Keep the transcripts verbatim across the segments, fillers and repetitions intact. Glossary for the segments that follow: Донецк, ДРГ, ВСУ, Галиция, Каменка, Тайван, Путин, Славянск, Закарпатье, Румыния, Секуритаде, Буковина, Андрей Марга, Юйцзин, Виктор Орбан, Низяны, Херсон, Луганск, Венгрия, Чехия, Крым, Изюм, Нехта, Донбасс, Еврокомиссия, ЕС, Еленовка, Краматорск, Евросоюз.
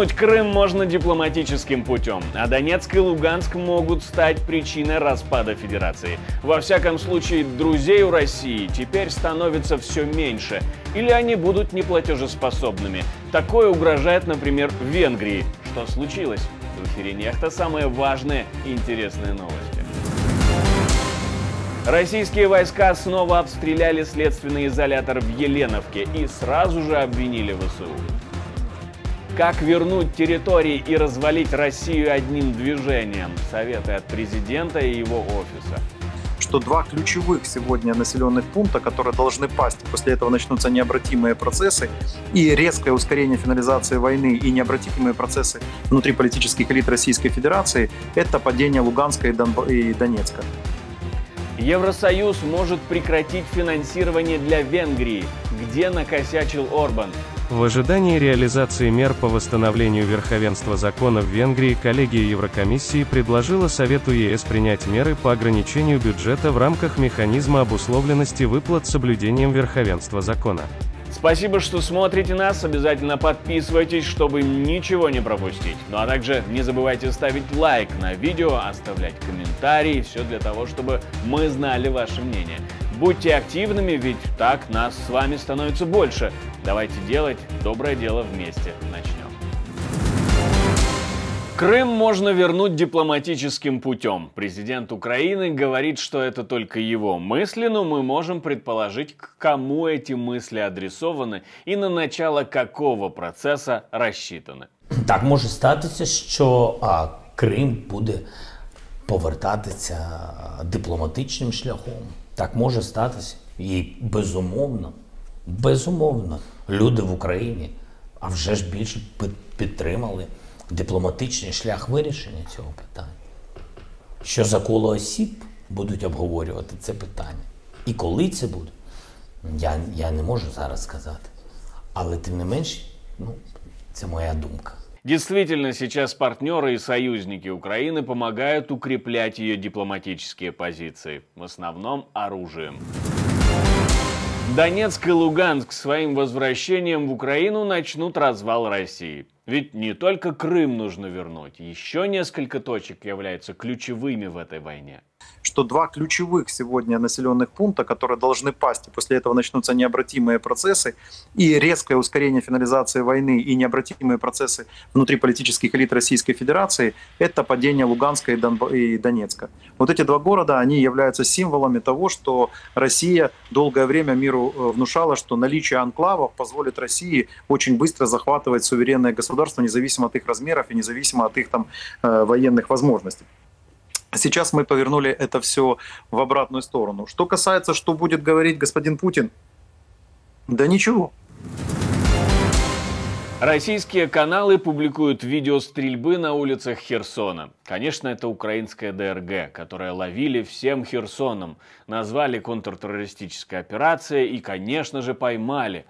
вернуть Крым можно дипломатическим путем, а Донецк и Луганск могут стать причиной распада Федерации. Во всяком случае, друзей у России теперь становится все меньше, или они будут неплатежеспособными. Такое угрожает, например, Венгрии. Что случилось? В эфире «Нехта» самые важные и интересные новости. Российские войска снова обстреляли следственный изолятор в Еленовке и сразу же обвинили ВСУ. Как вернуть территории и развалить Россию одним движением? Советы от президента и его офиса. Что два ключевых сегодня населенных пункта, которые должны пасть, после этого начнутся необратимые процессы и резкое ускорение финализации войны и необратимые процессы внутри политических элит Российской Федерации, это падение Луганска и, Донб... и Донецка. Евросоюз может прекратить финансирование для Венгрии, где накосячил Орбан. В ожидании реализации мер по восстановлению верховенства закона в Венгрии коллегия Еврокомиссии предложила Совету ЕС принять меры по ограничению бюджета в рамках механизма обусловленности выплат с соблюдением верховенства закона. Спасибо, что смотрите нас, обязательно подписывайтесь, чтобы ничего не пропустить. Ну а также не забывайте ставить лайк на видео, оставлять комментарии, все для того, чтобы мы знали ваше мнение. Будьте активными, ведь так нас с вами становится больше. Давайте делать доброе дело вместе. Начнем. Крым можно вернуть дипломатическим путем. Президент Украины говорит, что это только его мысли, но мы можем предположить, к кому эти мысли адресованы и на начало какого процесса рассчитаны. Так може статися, що а, Крим буде повертатися дипломатичним шляхом. Так може статися. І безумовно, безумовно, люди в Україні, а вже ж більше підтримали дипломатичний шлях вирішення цього питання. Що за коло осіб будуть обговорювати це питання? І коли це буде, я, я не можу зараз сказати. Але тим не менш, ну, це моя думка. Действительно, сейчас партнеры и союзники Украины помогают укреплять ее дипломатические позиции, в основном оружием. Донецк и Луганск своим возвращением в Украину начнут развал России. Ведь не только Крым нужно вернуть, еще несколько точек являются ключевыми в этой войне. Что два ключевых сегодня населенных пункта, которые должны пасть, и после этого начнутся необратимые процессы и резкое ускорение финализации войны и необратимые процессы внутри политических элит Российской Федерации, это падение Луганска и, Донб... и Донецка. Вот эти два города, они являются символами того, что Россия долгое время миру внушала, что наличие анклавов позволит России очень быстро захватывать суверенное государство, независимо от их размеров и независимо от их там военных возможностей. Сейчас мы повернули это все в обратную сторону. Что касается, что будет говорить господин Путин, да ничего. Российские каналы публикуют видео стрельбы на улицах Херсона. Конечно, это украинская ДРГ, которая ловили всем Херсоном. Назвали контртеррористической операцией и, конечно же, поймали.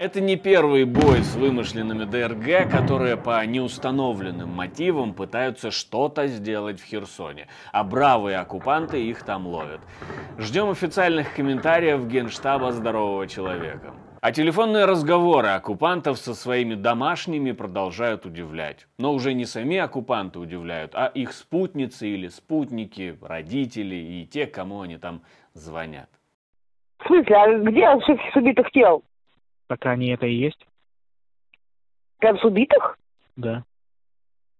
Это не первый бой с вымышленными ДРГ, которые по неустановленным мотивам пытаются что-то сделать в Херсоне, а бравые оккупанты их там ловят. Ждем официальных комментариев Генштаба «Здорового человека». А телефонные разговоры оккупантов со своими домашними продолжают удивлять. Но уже не сами оккупанты удивляют, а их спутницы или спутники, родители и те, кому они там звонят. В смысле, а где всех убитых тел? Так они это и есть. Прям с убитых? Да.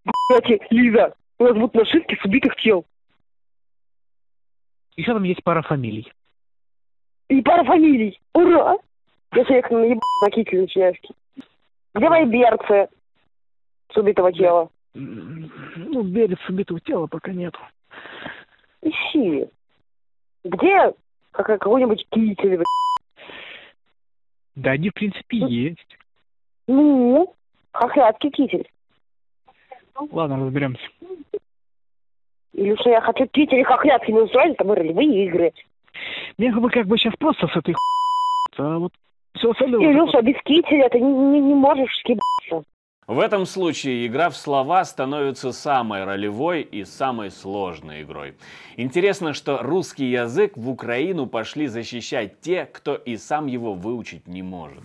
Кстати, Лиза, у нас будут нашивки с убитых тел. Еще там есть пара фамилий. И пара фамилий. Ура! Я человек на еб... на кителе чешки. Где мои берцы с убитого тела? Ну, берец с убитого тела пока нету. Ищи. Где какой-нибудь китель, блядь? Да, они, в принципе, есть. Ну, хохлядки китель. Ладно, разберемся. Или что я хочу китель и хохлядки не устроили, там ролевые игры. Мне как бы сейчас просто с этой хуй... А вот Илюш, обескителя, ты не, не, не можешь скидаться. В этом случае игра в слова становится самой ролевой и самой сложной игрой. Интересно, что русский язык в Украину пошли защищать те, кто и сам его выучить не может.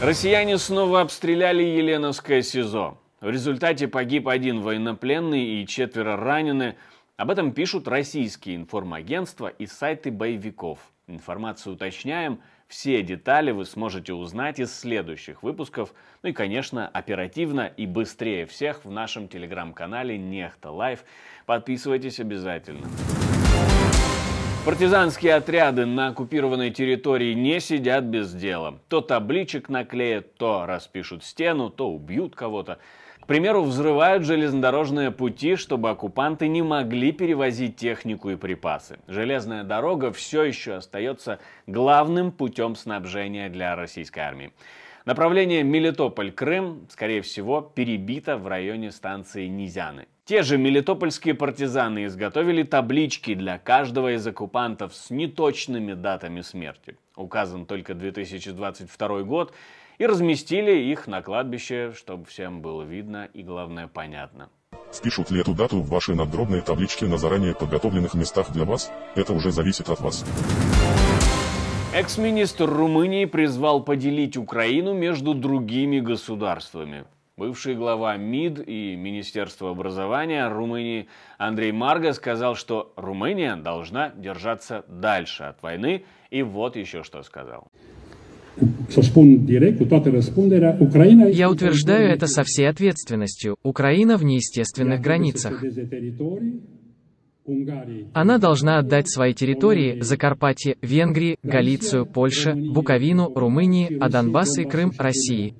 Россияне снова обстреляли Еленовское СИЗО. В результате погиб один военнопленный и четверо ранены. Об этом пишут российские информагентства и сайты боевиков. Информацию уточняем. Все детали вы сможете узнать из следующих выпусков. Ну и, конечно, оперативно и быстрее всех в нашем телеграм-канале Нехта Лайв. Подписывайтесь обязательно. Партизанские отряды на оккупированной территории не сидят без дела. То табличек наклеят, то распишут стену, то убьют кого-то. К примеру, взрывают железнодорожные пути, чтобы оккупанты не могли перевозить технику и припасы. Железная дорога все еще остается главным путем снабжения для российской армии. Направление Мелитополь-Крым, скорее всего, перебито в районе станции Низяны. Те же мелитопольские партизаны изготовили таблички для каждого из оккупантов с неточными датами смерти. Указан только две тысячи двадцать второй год. И разместили их на кладбище, чтобы всем было видно и, главное, понятно. Впишут ли эту дату в ваши надгробные таблички на заранее подготовленных местах для вас, это уже зависит от вас. Экс-министр Румынии призвал поделить Украину между другими государствами. Бывший глава МИД и Министерства образования Румынии Андрей Марга сказал, что Румыния должна держаться дальше от войны. И вот еще что сказал. Я утверждаю это со всей ответственностью. Украина в неестественных границах. Она должна отдать свои территории Закарпатье, Венгрии, Галицию, Польше, Буковину, Румынии, а Донбасс и Крым – России.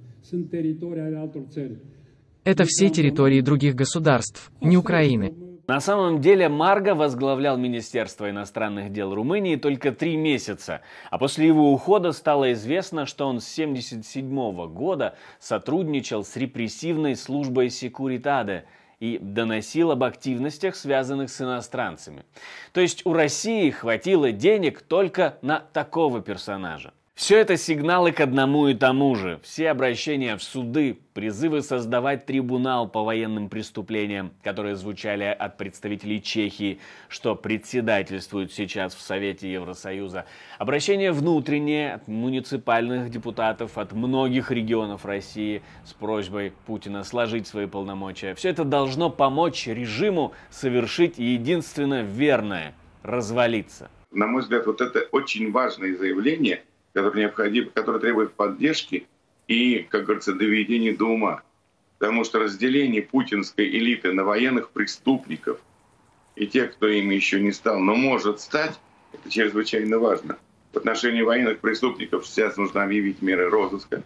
Это все территории других государств, не Украины. На самом деле Марга возглавлял Министерство иностранных дел Румынии только три месяца, а после его ухода стало известно, что он с тысяча девятьсот семьдесят седьмого года сотрудничал с репрессивной службой Секуритаде и доносил об активностях, связанных с иностранцами. То есть у России хватило денег только на такого персонажа. Все это сигналы к одному и тому же. Все обращения в суды, призывы создавать трибунал по военным преступлениям, которые звучали от представителей Чехии, что председательствует сейчас в Совете Евросоюза, обращения внутренние от муниципальных депутатов, от многих регионов России с просьбой Путина сложить свои полномочия. Все это должно помочь режиму совершить единственно верное – развалиться. На мой взгляд, вот это очень важное заявление, который необходим, который требует поддержки и, как говорится, доведения до ума. Потому что разделение путинской элиты на военных преступников и тех, кто ими еще не стал, но может стать, это чрезвычайно важно. В отношении военных преступников сейчас нужно объявить меры розыска,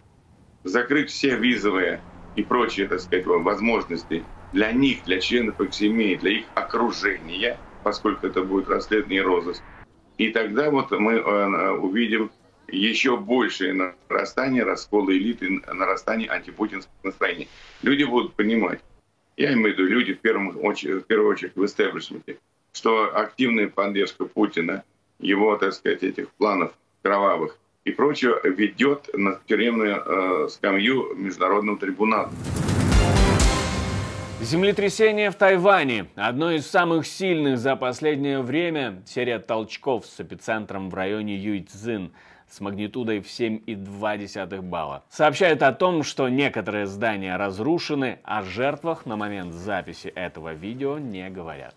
закрыть все визовые и прочие, так сказать, возможности для них, для членов их семей, для их окружения, поскольку это будет расследование и розыск. И тогда вот мы увидим еще большее нарастание раскола элиты, нарастание антипутинских настроений. Люди будут понимать, я имею в виду люди в, первом очередь, в первую очередь в истеблишменте, что активная поддержка Путина, его, так сказать, этих планов кровавых и прочего ведет на тюремную э, скамью международного трибунала. Землетрясение в Тайване. Одно из самых сильных за последнее время. Серия толчков с эпицентром в районе Юйцзин с магнитудой в семь и два балла. Сообщают о том, что некоторые здания разрушены, а жертвах на момент записи этого видео не говорят.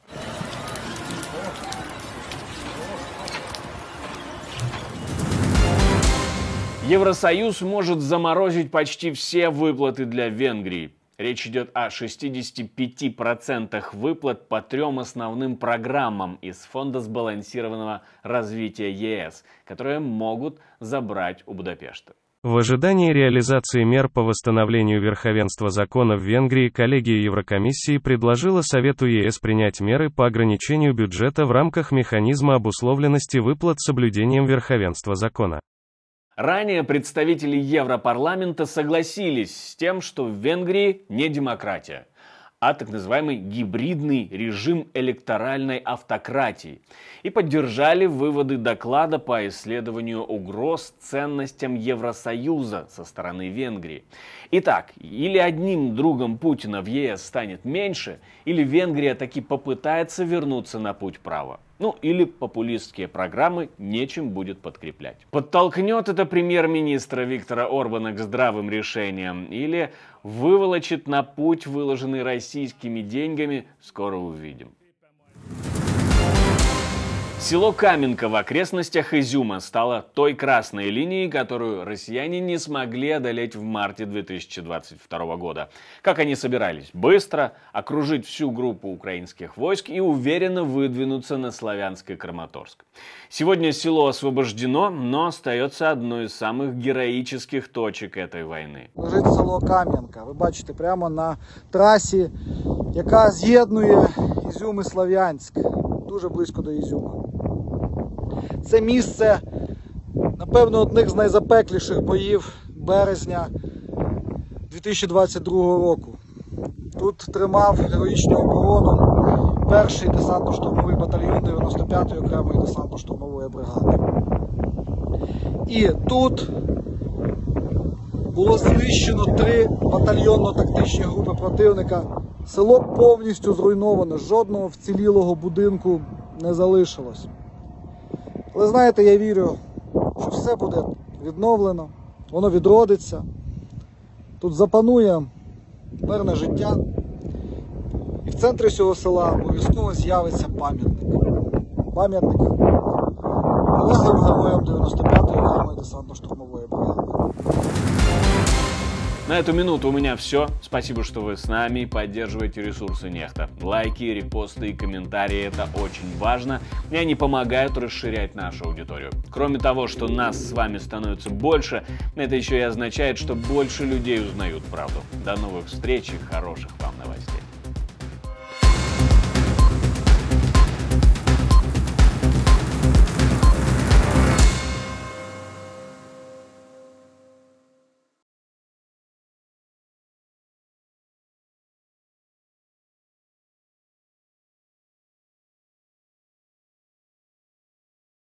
Евросоюз может заморозить почти все выплаты для Венгрии. Речь идет о шестидесяти пяти процентах выплат по трем основным программам из Фонда сбалансированного развития ЕС, которые могут забрать у Будапешта. В ожидании реализации мер по восстановлению верховенства закона в Венгрии коллегия Еврокомиссии предложила Совету ЕС принять меры по ограничению бюджета в рамках механизма обусловленности выплат с соблюдением верховенства закона. Ранее представители Европарламента согласились с тем, что в Венгрии не демократия. а так называемый гибридный режим электоральной автократии и поддержали выводы доклада по исследованию угроз ценностям Евросоюза со стороны Венгрии. Итак, или одним другом Путина в Е С станет меньше, или Венгрия таки попытается вернуться на путь права. Ну или популистские программы нечем будет подкреплять. Подтолкнет это премьер-министра Виктора Орбана к здравым решениям или выволочит на путь, выложенный российскими деньгами, скоро увидим. Село Каменка в окрестностях Изюма стало той красной линией, которую россияне не смогли одолеть в марте две тысячи двадцать второго года. Как они собирались быстро окружить всю группу украинских войск и уверенно выдвинуться на Славянск и Краматорск. Сегодня село освобождено, но остается одной из самых героических точек этой войны. Лежит село Каменка. Вы бачите, прямо на трассе, яка з'єднує Изюм и Славянск. Дуже близько до Ізюма. Це місце, напевно, одних з найзапекліших боїв березня две тысячи двадцать второго року. Тут тримав героїчну оборону перший десантно-штурмовий батальйон дев'яносто п'ятої окремої десантно-штурмової бригади. І тут було знищено три батальйонно-тактичні групи противника. Село повністю зруйноване, жодного вцілілого будинку не залишилось. Але знаєте, я вірю, що все буде відновлено, воно відродиться. Тут запанує мирне життя. І в центрі цього села обов'язково з'явиться пам'ятник. Пам'ятник великим героям дев'яносто п'ятої окремої десантно-штурмової бригади. На эту минуту у меня все. Спасибо, что вы с нами. Поддерживайте ресурсы Нехта. Лайки, репосты и комментарии – это очень важно. И они помогают расширять нашу аудиторию. Кроме того, что нас с вами становится больше, это еще и означает, что больше людей узнают правду. До новых встреч и хороших вам новостей.